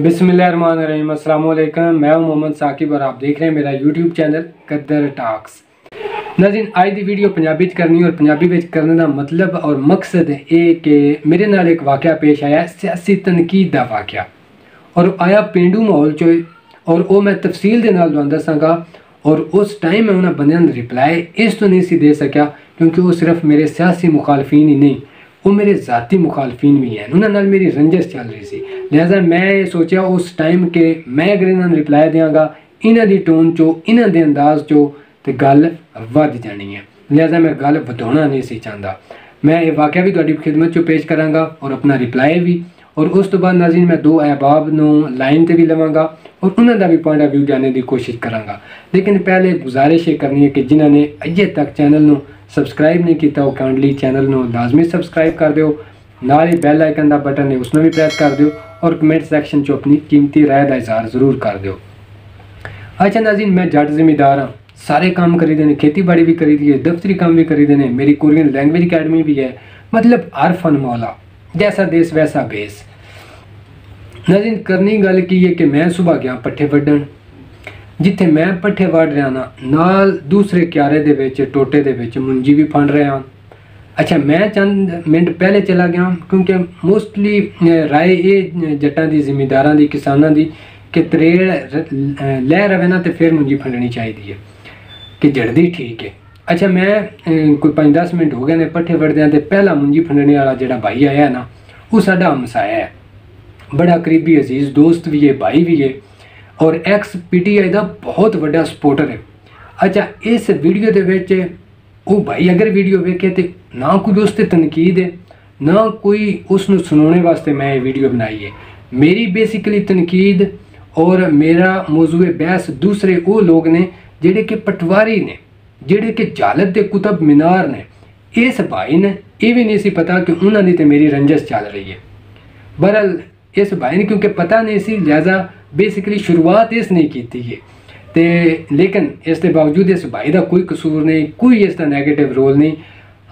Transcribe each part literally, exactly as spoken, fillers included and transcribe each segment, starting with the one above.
बिस्मिल्लाहिर्रहमानिर्रहीम, अस्सलाम वालेकुम। मैं हूं मोहम्मद साकिब और आप देख रहे हैं मेरा यूट्यूब चैनल कदर टाक्स। नाज़रीन, आज दी वीडियो पंजाबी करनी और पंजाबी विच करने का मतलब और मकसद ये कि मेरे नाल एक वाक़या पेश आया, सियासी तनकीद का वाक़या, और आया पेंडू माहौल चो, और वह मैं तफसील के नाल तुहानू दसांगा। और उस टाइम मैं उन्होंने बंदियां दी रिप्लाई इस तो नहीं सी दे सकिया क्योंकि वो सिर्फ मेरे सियासी मुखालफीन ही नहीं, वो मेरे ज़ाती मुखालफीन भी हैं। उन्होंने मेरी रंजश चल रही थी, लिहाजा मैं सोचा उस टाइम के मैं अगर इन्होंने रिप्लाई देंगा इन्हों की टोन चो, इन्हों के अंदाज चो, तो गल वध जानी है। लिहाजा मैं गल वधाना नहीं सी चाहता। मैं ये वाक़या भी तुहाडी खिदमत चो पेश कराँगा और अपना रिप्लाई भी, और उस तो बाद नाज़रीन मैं दो अहबाब नू लाइन पर भी लवांगा और उन्होंने भी पॉइंट ऑफ व्यू जानने की कोशिश कराँगा। लेकिन पहले गुजारिश ये करनी है कि जिन्होंने अजे तक चैनल नू सबसक्राइब नहीं किया, काइंडली चैनल नू लाजमी सबसक्राइब कर दो, नाल ही बैल आइकन का बटन है उसमें भी प्रेस कर दो, और कमेंट सैक्शन चो अपनी कीमती राय का इजहार जरूर कर दो। अच्छा नाज़रीन, मैं जट जिमीदार हाँ, सारे काम करी देने, खेतीबाड़ी भी करी दी है, दफ्तरी काम भी करी देने, मेरी कोरियन लैंग्वेज अकेडमी भी है, मतलब हर फन मौला, जैसा देश वैसा बेस। नाज़रीन, करनी गल की है कि मैं सुबह गया पट्ठे वड्डन, जिथे मैं पट्ठे वढ़ रहा ना नाल दूसरे क्यारे दे विच टोटे दे विच मुंजी भी फंड रहा। अच्छा, मैं चंद मिनट पहले चला गया क्योंकि मोस्टली राय ये जट्टां दी, जिमीदारां दी, किसानां दी कि तरेड़ लै रवे ना तो फिर मुंजी फंडनी चाहिए है कि जड़दी ठीक है। अच्छा, मैं कोई पाँच दस मिनट हो गए ने पट्ठे वढ़द्या, तो पहला मुंजी फंडने वाला जो भाई आया ना वो साडा हमसाया है, बड़ा करीबी अजीज़ दोस्त भी है, भाई भी है, और एक्स पी टी आई का बहुत बड़ा सपोर्टर है। अच्छा, इस वीडियो के विच वो भाई अगर वीडियो वेखे तो ना कोई उसते तनकीद है ना कोई उसनू सुनाने वास्ते मैं ये वीडियो बनाई है। मेरी बेसिकली तनकीद और मेरा मौजूए बहस दूसरे वो लोग ने जेडे कि पटवारी ने, जेडे कि जालत के कुतब मीनार ने। इस भाई ने यह भी नहीं सी पता कि उन्होंने तो मेरी रंजश चल रही है। बहरहाल इस भाई ने क्योंकि पता नहीं सी, लिहाजा बेसिकली शुरुआत इस नहीं की थी है। तो लेकिन इसके बावजूद इस भाई का कोई कसूर नहीं, कोई इसका नैगेटिव रोल नहीं।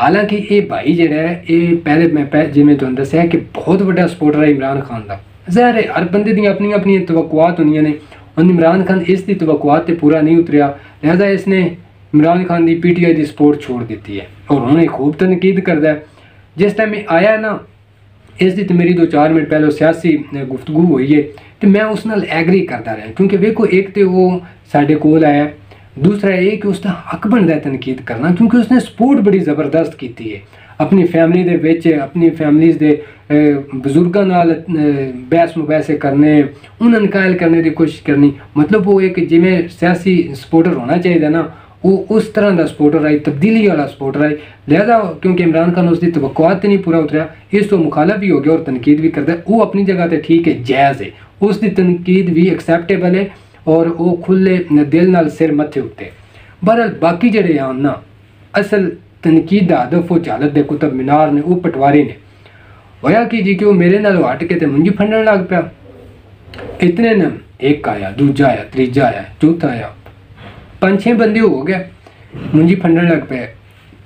हालांकि ये भाई जोड़ा है ये पहले मैं पह जिमें तुम दसिया कि बहुत बड़ा सपोर्टर है इमरान खान का। ज़ाहिर है हर बंदे दी अपनी अपनी तवक्कुआत होंदियां ने, और इमरान खान इसकी तवक्कुआत ते पूरा नहीं उतरिया, लिहाजा इसने इमरान खान की पी टी आई की सपोर्ट छोड़ दी है और उन्हें खूब तनकीद करता है। जिस टाइम आया ना इस दी तो मेरी दो चार मिनट पहले सियासी गुफ्तगू हुई है, तो मैं उस नाल एग्री करता रहा क्योंकि वेखो एक तो वो साढ़े कोल आया, दूसरा ये कि उसका हक बनता है तनकीद करना क्योंकि उसने सपोर्ट बड़ी ज़बरदस्त की है अपनी फैमिली दे विच, अपनी फैमिलीज़ दे बजुर्गों नाल बहस मुबैसे करने, उन्होंने कायल करने की कोशिश करनी। मतलब वो एक जिमें सियासी सपोर्टर होना चाहिए ना, वो उस तरह का सपोर्टर आई, तब्दीली वाला सपोर्टर आई। लिहाजा क्योंकि इमरान खान उसकी तवक्कुआत नहीं पूरा उतरिया, इस तो मुखालफ भी हो गया और तनकीद भी करता है। वो अपनी जगह पर ठीक है, जायज़ है, उसकी तनकीद भी एक्सैप्टेबल है और वो खुले दिल नाल सिर मत्थे उत्ते। बहरहाल बाकी जोड़े आन ना असल तनकीद का हदफ वो जालत के कुतब मीनार ने, वो पटवारी ने। होया कि जी कि वो मेरे नाल हट के तो मुंजी फंडन लग पाया। इतने न एक आया, दूजा आया, तीजा आया, चौथा आया, पाँच छे बंदे हो गए, मुंजी फंडन लग पे।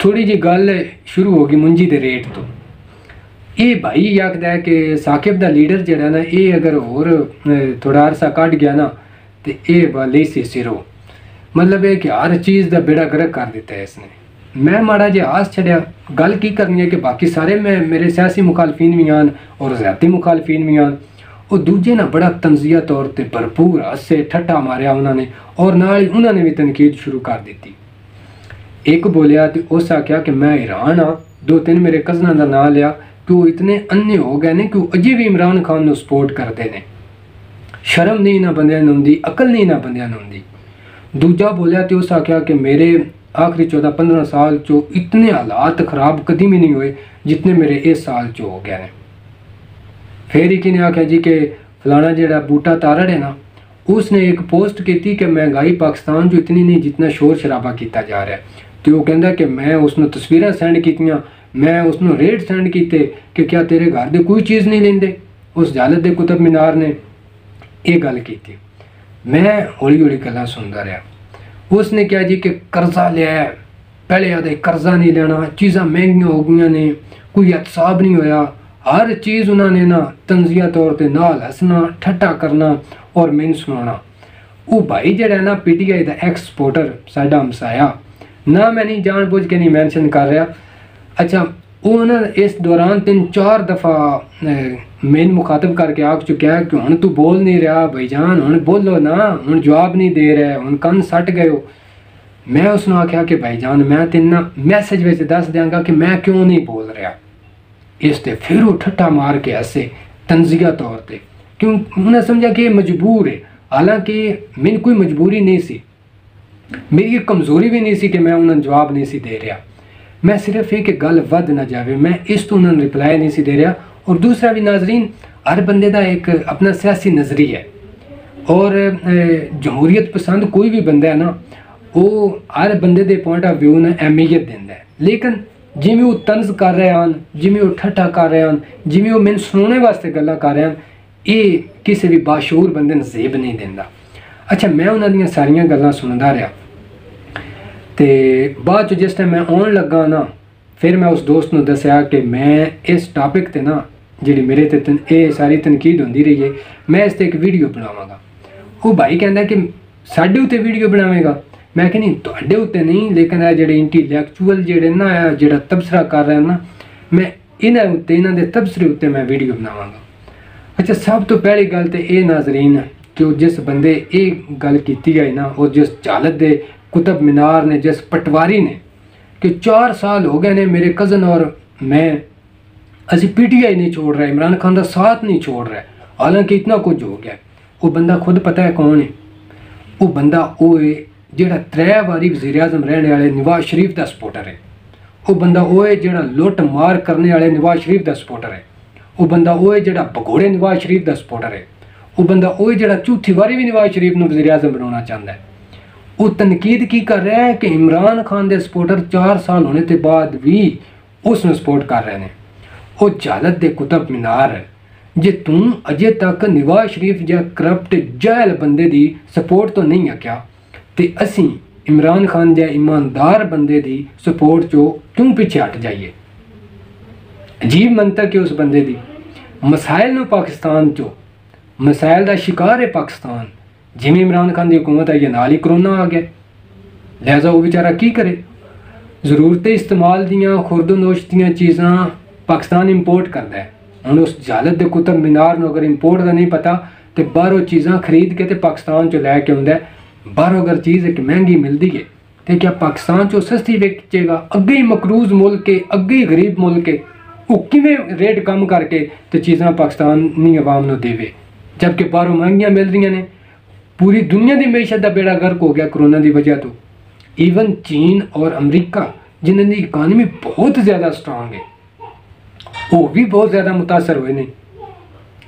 थोड़ी जी गल शुरू हो गई मुंजी के रेट तो। ये भाई आखदा है कि साकिब का लीडर जड़ा ना ये अगर होर थोड़ा अरसा कट गया ना तो ये वाले से सिरो, मतलब है कि हर चीज़ का बेड़ा गर्क कर दिता है इसने। मैं माड़ा जि आस छड़िया, गल की करनी है कि बाकी सारे मैं मेरे सियासी मुखालफीन भी आन और ज़ाती मुखालफीन भी आन, और दूजे ना बड़ा तंजिया तौर पर भरपूर हसे ठट्ठा मारिया उन्होंने, और नाल ही उन्होंने भी तनकीद शुरू कर दी। एक बोलिया तो उस आख्या कि मैं हैरान हाँ, दो तीन मेरे कजनों का नाम लिया कि वो इतने अन्ने हो गए ने कि वो अजे भी इमरान खान को सपोर्ट करते हैं। शर्म नहीं ना बंदियां नूं दी, अकल नहीं ना बंदियां नूं दी। दूजा बोलिया तो उस आख्या कि मेरे आखिरी चौदह पंद्रह साल चो इतने हालात खराब कभी भी नहीं हुए जितने मेरे इस साल चो हो गए हैं। फिर एक ने आख्या जी कि फलाना जो बूटा तारड़ है ना उसने एक पोस्ट की कि महंगाई पाकिस्तान जो इतनी नहीं जितना शोर शराबा किया जा रहा है, तो वह कहता कि मैं उसनों तस्वीरें सेंड कीतियां, मैं उसनों रेट सेंड किए कि क्या तेरे घर दे कोई चीज़ नहीं लेंदे। उस जालत के कुतब मीनार ने यह गल की। मैं हौली हौली गल्लां सुनता रहा। उसने कहा जी कि कर्जा लिया है, पहले आदे कर्जा नहीं लेना, चीज़ा महंगी हो गई ने, कोई एहतसाब नहीं होया, हर चीज़ उन्होंने ना तंजिया तौर पर नाल हसना ठट्टा करना और मैन सुना। वो भाई जड़ा ना पी टी आई का एक्सपोर्टर साडा हमसाया ना, मैं नहीं जान बुझ के नहीं मैंशन कर रहा। अच्छा वो ना इस दौरान तीन चार दफ़ा मैन मुखातब करके आख चुका है कि हूँ तू बोल नहीं रहा भाई जान, हूँ बोलो ना, हूँ जवाब नहीं दे रहा, हूँ कन सट गए हो। मैं उसने आख्या कि भाई जान मैं तेन ना मैसेज में दस देंगा कि मैं क्यों नहीं बोल रहा। इसते फिर वो ठट्ठा मार के ऐसे तंजिया तौर पर, क्यों उन्हें समझा कि मजबूर है, हालांकि मैंने कोई मजबूरी नहीं सी, मेरी ये कमज़ोरी भी नहीं सी कि मैं उन्हें जवाब नहीं सी दे रहा। मैं सिर्फ ये कि गल वध ना जाए, मैं इस तो उन्हें रिप्लाई नहीं सी दे रहा। और दूसरा भी नाजरीन, हर बंदे का एक अपना सियासी नज़रिया है और जमहूरीत पसंद कोई भी बंदा है ना, वो हर बंदे के पॉइंट ऑफ व्यू ने अहमियत देता है। लेकिन जिमें वो तंज कर रहे हैं, जिमें वो ठट्ठा कर रहे हैं, जिमें वो मैंने सुनने वास्ते गल्ला कर रहे हैं, ये किसी भी बाशूर बंदे ने जेब नहीं देता। अच्छा मैं उन्होंने सारिया गल्लां सुनता रहा तो बाद जिस टाइम मैं आन लगा ना, फिर मैं उस दोस्त को दसिया कि मैं इस टॉपिक पर ना जी मेरे ते तन ये सारी तनकीद होती रही है, मैं इस पर एक वीडियो बनावांगा। वो भाई कहता कि साढ़े उत्ते वीडियो बनावेगा, मैं कि नहीं थोड़े उत्ते नहीं, लेकिन यह जो इंटैलेक्चुअल जोड़े ना जो तबसरा कर रहे हैं ना, मैं इन्होंने उत्ते इन्होंने तबसरे उत्ते मैं वीडियो बनावांगा। अच्छा सब तो पहली गल तो ये नाजरीन कि जिस बंदे ये गल की है ना, और जिस जालत के कुतुब मीनार ने, जिस पटवारी ने कि चार साल हो गए ने मेरे कज़न और मैं असी पी टी आई नहीं छोड़ रहा, इमरान खान का साथ नहीं छोड़ रहा, हालांकि इतना कुछ हो गया। वो बंदा खुद पता है कौन है, वो बंदा वो है जिहड़ा त्रै बारी वज़ीर आज़म रहने वाले नवाज शरीफ का सपोर्टर है, वो बंदा वो है जिहड़ा लुट मार करने वाले नवाज शरीफ का सपोर्टर है, वो बंदा वो है जिहड़ा भगोड़े नवाज शरीफ का सपोर्टर है, वो बंदा वो है जिहड़ा चौथी बारी भी नवाज शरीफ नूं वज़ीर आज़म बनाना चाहता है। वो तनकीद की कर रहा है कि इमरान खान के सपोर्टर चार साल होने के बाद भी उसनूं सपोर्ट कर रहे हैं। वो जालत के कुतुब मीनार है, जे तू अजे तक नवाज शरीफ या करप्ट जाहल बंदे की सपोर्ट तो नहीं है क्या, तो असी इमरान खान जै ईमानदार बंदे की सपोर्ट चो क्यों पीछे हट जाइए। अजीब मंतक है उस बंदे की। मसाइल नूं पाकिस्तान चो मसाइल का शिकार है पाकिस्तान, जिमें इमरान खान की हुकूमत आई है नाल ही करोना आ गया, लिहाजा वो बेचारा की करे। जरूरत इस्तेमाल दियाँ खुरदोनोश दियाँ चीज़ां पाकिस्तान इंपोर्ट करता है, हम उस जालत के कुतुब मीनार अगर इंपोर्ट का नहीं पता तो बाहरों चीज़ा खरीद के तो पाकिस्तान चो लैके आंदा। बाहरों अगर चीज़ एक महंगी मिलती है तो क्या पाकिस्तान चो सस्ती बेचेगा? अगे ही मकरूज मुल्क है, अगे ही गरीब मुल्क है, वो किवें रेट कम करके तो चीज़ा पाकिस्तानी आवाम को देवे, जबकि बाहरों महंगियाँ मिल रही ने। पूरी दुनिया की मैशत का बेड़ा गर्क हो गया कोरोना की वजह तो। ईवन चीन और अमरीका जिन्होंने इकानमी बहुत ज़्यादा स्ट्रांग है, वो भी बहुत ज़्यादा मुतासर हुए हैं।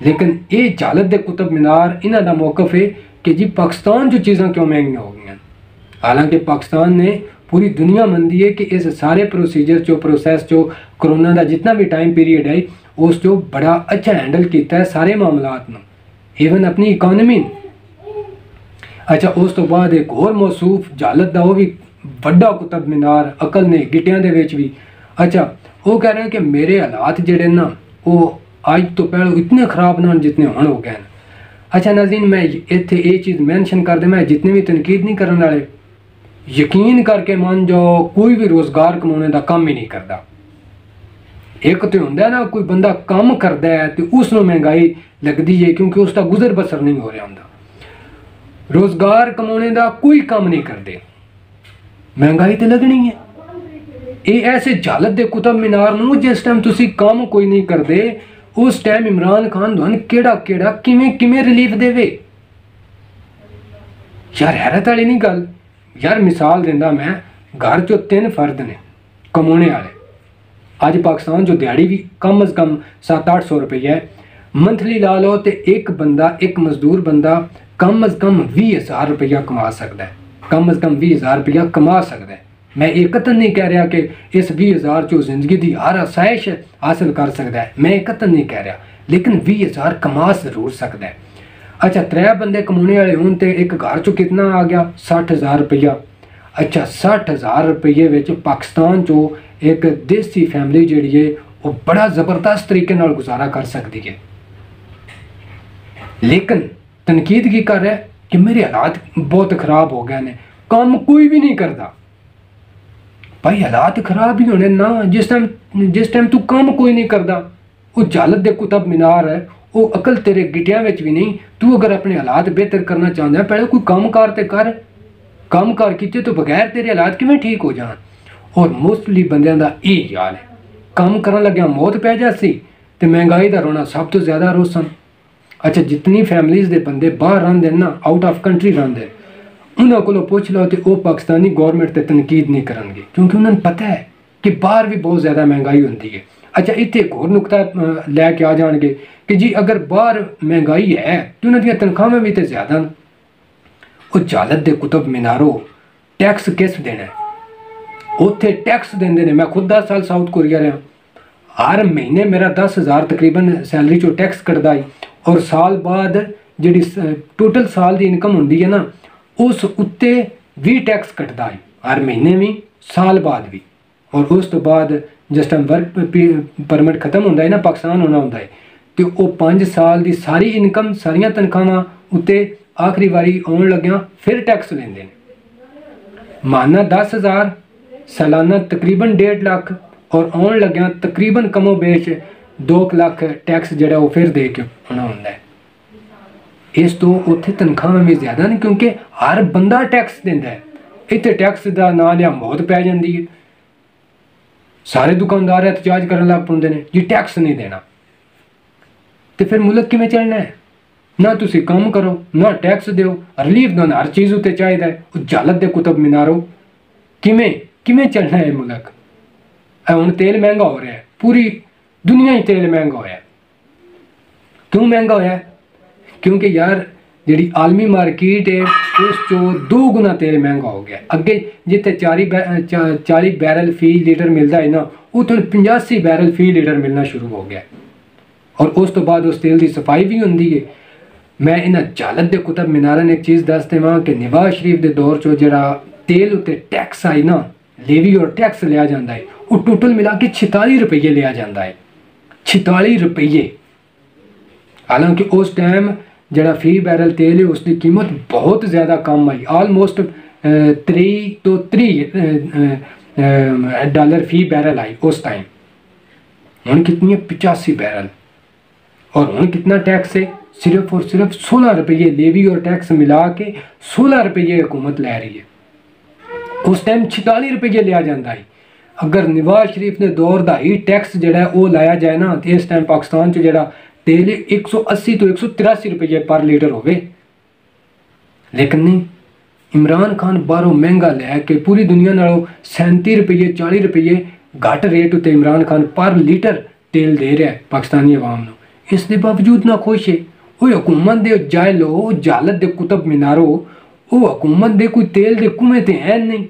लेकिन ये जालत के कुतुब मीनार इन्हों का मौकफ है कि जी पाकिस्तान जो चीज़ा क्यों महंगी हो गई। हालांकि पाकिस्तान ने पूरी दुनिया मनती है कि इस सारे प्रोसीजर चो प्रोसैस चो कोरोना का जितना भी टाइम पीरियड है उस चो बड़ा अच्छा हैंडल किया है सारे मामलात में, ईवन अपनी इकानमी। अच्छा उस तो बाद एक होर मौसूफ जालत का वह भी वड्डा कुतुब मीनार अकल ने गिटिया के भी। अच्छा वो कह रहे हैं कि मेरे हालात जोड़े ना वो अज तो पहले इतने खराब ना जितने हुण हो गए हैं। अच्छा नाज़रीन मैं इत्थे ये चीज़ मैंशन कर दें, मैं जितने भी तनकीद नहीं करने वाले यकीन करके मान जाओ कोई भी रोज़गार कमाने का काम ही नहीं करता। एक तो होंदा है ना कोई बंदा काम करता है तो उसनूं महंगाई लगती है क्योंकि उसका गुजर बसर नहीं हो रहा होंदा, रोज़गार कमाने का कोई काम नहीं करते, महंगाई तो लगनी है। ये ऐसे जालत के कुतुब मीनार में जिस टाइम तुम काम कोई नहीं करते उस टाइम इमरान खान दुआन केड़ा केड़ा किमें किमें रिलीफ देवे यार, हैरत वाली नहीं गल यार। मिसाल देंदा मैं, घर चो तीन फर्द ने कमाने वाले, अज पाकिस्तान जो दिहाड़ी भी कम अज कम सत्त अठ सौ रुपये है, मंथली ला लो तो एक बंदा एक मजदूर बंदा कम अज कम भी हज़ार रुपया कमा सकता है, कम अज कम भी हज़ार रुपया कमा सकता है। मैं एक कतन नहीं कह रहा कि इस भी हज़ार चो जिंदगी की हर आसाइश हासिल कर सकता है, मैं एक कतन नहीं कह रहा, लेकिन भी हज़ार कमा जरूर सकता है। अच्छा त्रै बंदे कमाने वाले होने तो एक घर चो कितना आ गया सठ हज़ार रुपया। अच्छा सठ हज़ार रुपये पाकिस्तान चो एक देसी फैमिली जी है वो बड़ा ज़बरदस्त तरीके नाल गुजारा कर सकती है। लेकिन तनकीद की कर रहा है कि मेरे हालात बहुत खराब हो गए ने, काम कोई भी नहीं करता। भाई हालात खराब ही होने ना, जिस टाइम जिस टाइम तू काम कोई नहीं करता, वो जालत दे कुतब मीनार है, वो अकल तेरे गिटिया में भी नहीं। तू अगर अपने हालात बेहतर करना चाहता है पहले कोई काम कार ते कर, काम कार किए तो बगैर तेरे हालात किवें ठीक हो जाए। और मोस्टली बंदियां दा यही हाल है, काम करन लग्या मौत पै जासी ते महंगाई दा रोना सब तो ज़्यादा रोसन। अच्छा जितनी फैमिलीज़ दे बंदे बाहर रहंदे ना, आउट ऑफ कंट्री रहंदे, उन्हां कोलों पुछ लो तो वह पाकिस्तानी गौरमेंट ते तनकीद नहीं करनगे, क्योंकि उन्हें पता है कि बाहर भी बहुत ज़्यादा महंगाई होंदी है। अच्छा इत्थे एक होर नुकता लैके आ जाएंगे कि जी अगर बाहर महंगाई है तो उन्हां दियां तनख्वाहां भी तो ज़्यादा न। वो जालत दे कुतब मीनारों टैक्स किस देना है, उत्थे टैक्स देंदे ने। मैं खुद दस साल साउथ कोरिया रहा, हर महीने मेरा दस हज़ार तकरीबन सैलरी चो टैक्स कटदा है। और साल बाद जी टोटल साल की इनकम होंदी है ना, उस उत्ते भी टैक्स कटदा है, हर महीने भी साल बाद भी। और उस तो बाद जिस टाइम वर्क परमिट खत्म होंदा है ना, पाकिस्तान होना होंदा है, तो वह पाँच साल की सारी इनकम सारिया तनख्वाहां उत्ते आखिरी वारी आउण लग्या फिर टैक्स लेंदे ने। माना दस हज़ार सालाना तकरीबन डेढ़ लाख, और आने लग्या तकरीबन कमो बेच दो लाख टैक्स जोड़ा वो फिर दे के आना होंगे। इस तो उत्थे तनख्वाह भी ज़्यादा नहीं, क्योंकि हर बंदा टैक्स देता है। इतने टैक्स का ना लिया मौत पै जाती है, सारे दुकानदार एहतजाज करन लग पौंदे ने जी टैक्स नहीं देना। तो फिर मुल्क किवें चलना है? ना तुसी काम करो ना टैक्स दो, रिलीफ देना हर चीज़ उत्ते चाहिदा है। जालत दे कुतब मीनारो किवें किमें चलना है मुल्क? हम तेल महंगा हो रहा है, पूरी दुनिया ही तेल महंगा होया। क्यों महंगा होया? क्योंकि यार जी आलमी मार्केट है उस चो दो गुना तेल महंगा हो गया। अगे जिते चाली चाली बैरल फी लीटर मिलता है ना, उतों पचासी बैरल फी लीटर मिलना शुरू हो गया। और उस तो बाद उस तेल की सफाई भी होंगी है। मैं इन्ह जालत दे कुतब मीनारा ने एक चीज़ दस देवां कि नवाज शरीफ के दौर चो जरा तेल उत्ते टैक्स आई ना, लेवी और टैक्स लिया जाता है, वो टोटल मिला के छिताली रुपये लिया जाता है, छिताली रुपये। हालांकि उस टाइम जरा फी बैरल तेल है उसकी कीमत बहुत ज़्यादा कम आई, आलमोस्ट त्री तो त्री डॉलर फी बैरल आई उस टाइम। हूँ कितनी है? पचासी बैरल। और हूँ कितना टैक्स है? सिर्फ और सिर्फ सोलह रुपये, लेवी और टैक्स मिला के सोलह रुपये हुकूमत लै रही है। उस टाइम छिताली रुपये लिया जाता है। अगर नवाज शरीफ ने दौर का ही टैक्स जोड़ा वो लाया जाए ना, तो इस टाइम पाकिस्तान से जोड़ा तेल एक सौ अस्सी तो एक सौ तिरासी रुपये पर लीटर हो। लेकिन नहीं, इमरान खान बाहरों महंगा लैके पूरी दुनिया नालों सैंती रुपये चाली रुपये घट रेट उत्ते इमरान खान पर लीटर तेल दे रहा है पाकिस्तानी अवाम को। इसके बावजूद ना खुश है वो हुकूमत के जायलो जालत के कुतब मीनारों, वो हुकूमत के कोई तेल के कुएँ तो है नहीं।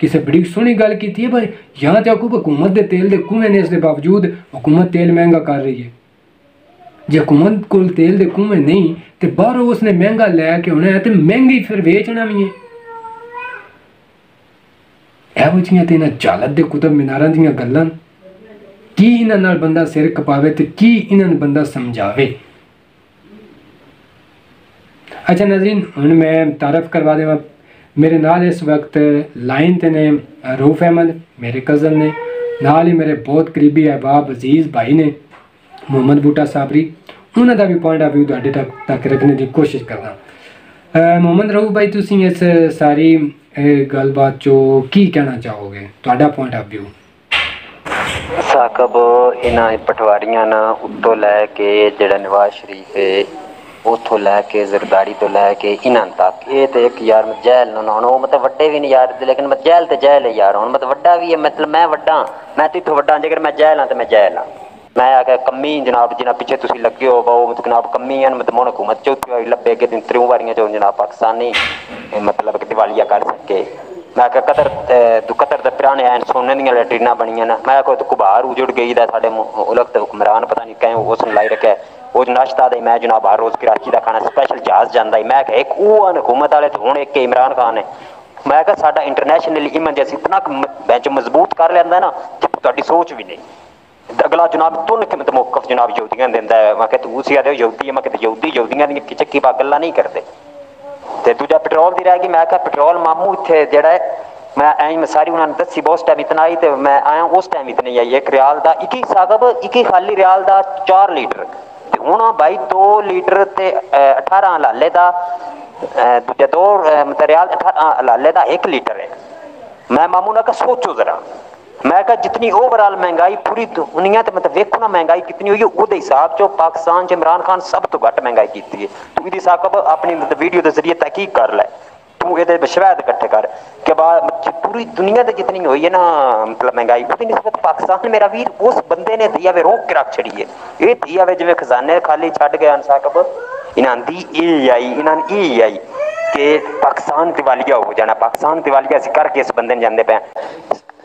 किसी बड़ी सोहनी गल की है भाई, यहाँ तो आखो हुकूमत के तेल के कुएँ ने, इसके बावजूद हुकूमत तेल महंगा कर रही है। जो हुकूमत को तेल के कुएँ नहीं तो बाहरों उसने महंगा लैके आना है तो महंगी फिर बेचना भी है। यहो जी तो इन्होंने जालत के कुतब मीनारा दी गल्लां की इन्होंने बंदा सिर कपावे तो की इन्होंने बंदा समझावे। अच्छा नाज़रीन, हुण मैं तारफ़ करवा देवां, मेरे नाल इस वक्त लाइन ते ने रूफ अहमद मेरे कज़न ने, नाल ही मेरे बहुत करीबी अहबाब अजीज़ भाई ने मोहम्मद बूटा साबरी, उन्हां दा भी पॉइंट ऑफ व्यू तुहाडे तक तक रखने की कोशिश करना। मोहम्मद रूफ भाई, तुसीं इस सारी गलबात चो की कहना चाहोगे, तुहाडा पॉइंट ऑफ व्यू? साकब, इन्हां पटवारियां ना उत्तों लैके जिहड़ा नवाज शरीफ है उतों लैके जरदारी तो लैके इन्होंने तक, ये तो एक यार जहल ना हूँ, वो मतलब व्डे भी नहीं यार, लेकिन मैं जहल तो जहल है यार। हूँ मतलब व्डा भी है, मतलब मैं व्डा, मैं तो इतों व्डा, जेकर मैं जहल हाँ तो मैं जहल हाँ। मैं आखिया कमी जनाब, जिन्हें पिछले तुम लगे हो वो जनाब कमी है, मतलब हम हुकूमत चौथी बारी लभे, अगे तीन त्रियों बारियां चो जनाब पाकिस्तानी मतलब दिवालिया कर सके। मैं आखिया कतर कतर तो पिराने हैं, सोने दियाँ लैटरीना बनिया ने, मैं आखो गुबार उजड़ गई है साढ़े मुल्क तो हुक्मरान पता नहीं कैं उसने लाई रखे। वो नाश्ता दे मैं जनाब हर रोज़ कराची का खाना स्पैशल जहाज जाता है। मैं एक वह हुकूमत वाले तो हूँ एक इमरान खान है। मैं क्या साडा इंटरनेशनल इमेज इतना मजबूत कर लेंदा ना, जितनी सोच भी नहीं। अगला जनाब तुन के मौकफ जनाब यहूदियां दिंदा है। मैं कहते उसी आदे यहूदी मैं कहते यहूदी यहूदियां दी चक्की बा गल्ला नहीं करते। तो दूजा पेट्रोल दी रह गई, मैं कहा पेट्रोल मामू इत्थे जेड़ा है मैं ऐं सारी उन्होंने दसी बहुत टाइम इतना आई तो मैं आया उस टाइम इतनी आई एक रियाल का इक्की सागब इक्की खाली रियाल का चार लीटर तो हूँ भाई दो लीटर तो अठारह हलाले का दूजा दो मतलब रियाल अठारह हलाले का एक लीटर है। मैं मामू ने कहा सोचो जरा, मैं कहा जितनी ओवरऑल महंगाई पूरी दुनिया तो मतलब वेखो ना महंगाई कितनी हुई है वो हिसाब चो पाकिस्तान च इमरान खान सब तो घट महंगाई की है। तू ये साकब अपनी मतलब वीडियो के जरिए तहकीक कर लै, तू ये शवायद इकट्ठे कर कि पूरी दुनिया तो जितनी हुई है ना मतलब महंगाई वो निस्बत पाकिस्तान मेरा वीर उस बंदे ने दी आवे रोक के रख छड़ी है। ये दी आवे जिवें खजाने खाली छड़ गए साकब इन्हां दी ए आई इन्हां दी ए आई कि पाकिस्तान दिवालिया हो जाना, पाकिस्तान दिवालिया असीं करके इस बंदे ने जांदे पे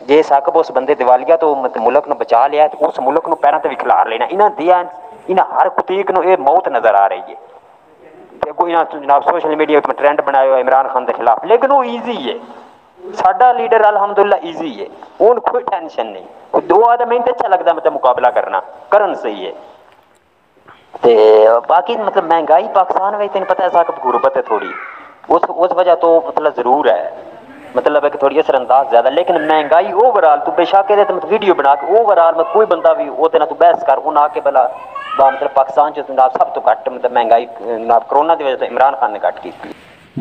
जे साकब उस बंदे दिवालिया तो मत मुल्क ने बचा लिया तो उस मुल्क को पैरों ते भी खिलार लेना। इन्हां दिया इन्हां हर कुतीक नूं ये मौत नज़र आ रही है। देखो इन्हां जनाब सोशल मीडिया पर ट्रेंड बनाया हुआ इमरान खान के खिलाफ, लेकिन वो ईजी है। साडा लीडर अलहमदुल्ला ईजी है, उन कोई टेंशन नहीं। दो आधा मिनट अच्छा लगता मतलब मुकाबला करना करन सही है। ते बाकी मतलब महंगाई पाकिस्तान में तेन पता है साकब गुरबत है थोड़ी उस उस वजह तो मतलब ज़रूर है मतलब है कि थोड़ी असरअंदाज ज्यादा, लेकिन महंगाई ओवरऑल तू बेशक ये तो वीडियो बना के ओवरऑल में कोई बंदा भी वो तू बहस कर उन्हें आके भला मतलब पाकिस्तान जनाब सब तो घट मतलब महंगाई जनाब कोरोना की वजह से इमरान खान ने घट की।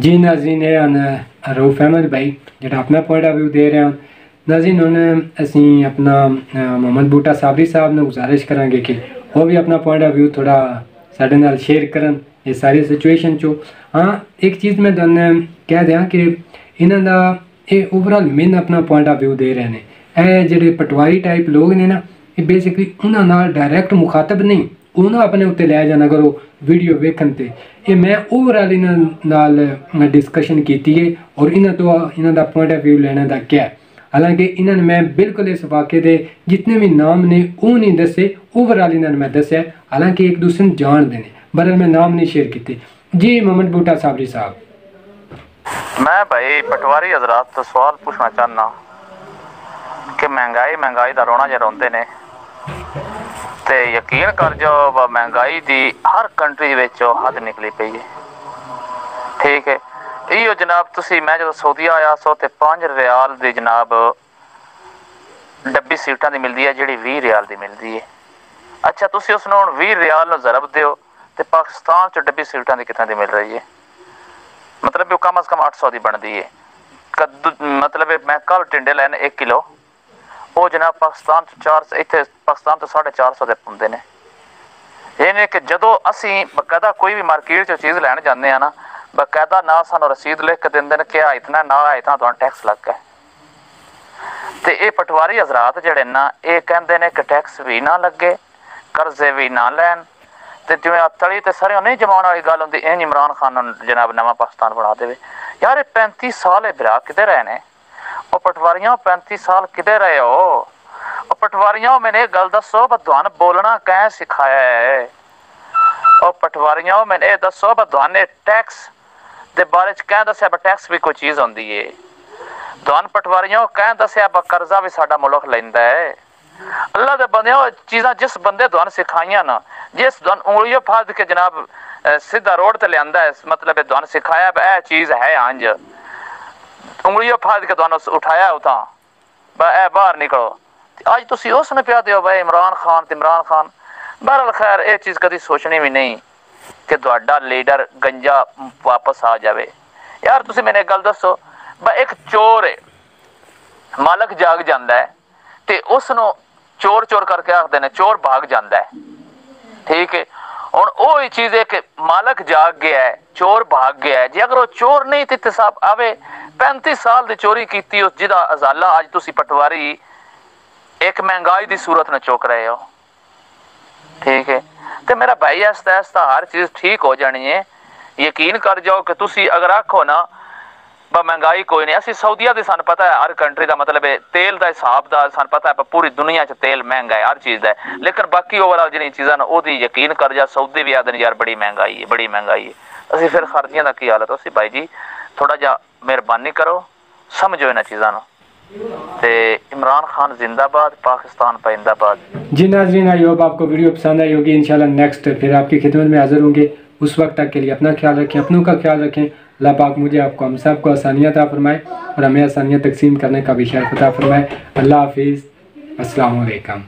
जी नाज़रीन ये रूफ अहमद भाई जो अपना पॉइंट ऑफ व्यू दे रहे हैं। नाज़रीन हूँ असी अपना मोहम्मद बूटा साबरी साहब ने गुजारिश करा कि वह भी अपना पॉइंट ऑफ व्यू थोड़ा साढ़े नाल शेयर करन ये सारी सिचुएशन चो। हाँ एक चीज़ मैं तुहानूं कह दियां कि इन्हों का ये ओवरऑल मेन अपना पॉइंट ऑफ व्यू दे रहे हैं। ये जोड़े पटवारी टाइप लोग ने ना ये बेसिकली उन्होंने डायरैक्ट मुखातब नहीं उन्होंने अपने उत्ते लै जाना करो वीडियो वेखन ते। ये मैं ओवरऑल इन्होंने डिस्कशन की है और इन्हों तो इन्हों का पॉइंट ऑफ व्यू लेने का क्या है। हालांकि इन्होंने मैं बिल्कुल इस वाक़े के जितने भी नाम ने वो नहीं दसे ओवरऑल इन्होंने मैं दसिया, हालांकि एक दूसरे जानते हैं बहरहाल मैं नाम नहीं शेयर किए। जी मोहम्मद बूटा साबरी साहब मैं भाई पटवारी हजरात तो सवाल पूछना चाहना कि महंगाई महंगाई का रोना जो रोंदे ने ते यकीन कर जाओ महंगाई दी हर कंट्री विच हद निकली पई है। ठीक है इहो जनाब तुसी मैं जदों सऊदी आया सौ ते पांच रियाल दी जनाब डब्बी सीटां दी मिलदी है जिहड़ी बीस रियाल दी मिलदी है। अच्छा तुसी उस नूं बीस रियाल नूं ज़रब दिओ ते पाकिस्तान च डब्बी सीटां दी कितने दी मिल रही है मतलब कम अज कम अठ सौ की बनती है। कद्दू मतलब मैं कल टिंडे लैने एक किलो वो जनाब पाकिस्तान चार इतने पाकिस्तान तो साढ़े चार सौ के पाते हैं। ये कि जो असी बकायदा कोई भी मार्केट चीज़ लैन जाते हैं ना बकायदा ना सानू रसीद लिख के देंगे कि आ इतना ना आ इतना तुहानू टैक्स लग गया। तो ये पटवारी हजरात जोड़े ना ये कहते हैं कि टैक्स भी ना लगे कर्जे भी ना लैन तो जिमें तली तो सरों नहीं जमाने वाली गल होंगी। इन इमरान खान जनाब नवा पाकिस्तान बना दे यार पैंती साल बिरा कि रहे ने और पटवारियां पैंती साल कि रहे हो और पटवारियां मैंने गल दसो बदवान बोलना कैं सिखाया है और पटवारियां मैंने ये दसो बदवान ने टैक्स के बारे कैं दसिया टैक्स भी कोई चीज़ होंगी है दवान पटवारियां कैं दसिया कर्जा भी साडा मुल्क लैंदा है। अल्लाह के बंदे चीज़ा जिस बंदे दुआन सिखाइया ना जिस दुआन उंगलियों फाद के जनाब सीधा रोड ते लिया मतलब दुआन सिखाया ए चीज़ है अंज उंगलियों फाद के दुआन उठाया उतां ए बाहर निकलो अज तुसी उस ने पिया दिओ भाई इमरान खान ते इमरान खान। बहरहाल खैर ये चीज़ कभी सोचनी भी नहीं कि तुहाडा लीडर गंजा वापस आ जाए। यार तुसी मैंने गल दसो ब एक चोर है मालक जाग जाता है ते उसनों चोर चोर करके आखते हैं चोर भाग जाता है। ठीक है हूँ वही चीज़ है कि मालक जाग गया है चोर भाग गया है जे अगर वो चोर नहीं तो साहब आवे पैंती साल की चोरी की जिदा अजाला अज तुसी पटवारी एक महंगाई की सूरत न चुक रहे हो। ठीक है तो मेरा भाई आस्ता आस्ता हर चीज़ ठीक हो जानी है। यकीन कर जाओ कि तुसी अगर आखो ना ब महंगाई कोई नहीं असी सऊदिया की सानू पता है हर कंट्री का मतलब है तेल का हिसाब का सानू पता है पूरी दुनिया च तेल महंगा है हर चीज़ का है लेकिन बाकी ओवरऑल जी चीज़ा ना वो यकीन कर जा सऊदी भी आदमी यार बड़ी महंगाई है बड़ी महंगाई है असी फिर खर्चिया का की हालत है। असी भाई जी थोड़ा जा मेहरबानी करो समझो इन्होंने चीज़ों। ते इमरान खान जिंदाबाद, पाकिस्तान पाइंदाबाद। जी नाजरीन, आई होप आपको वीडियो पसंद आई होगी। इंशाल्लाह नेक्स्ट फिर आपकी खिदमत में हाजिर होंगे। उस वक्त तक के लिए अपना ख्याल रखें, अपनों का ख्याल रखें। अल्लाह पाक मुझे आपको हम सब को आसानियाँ अता फरमाए और हमें आसानियाँ तकसीम करने का भी शर्फ अता फरमाए। अल्लाह हाफिज़, अस्सलाम वालेकुम।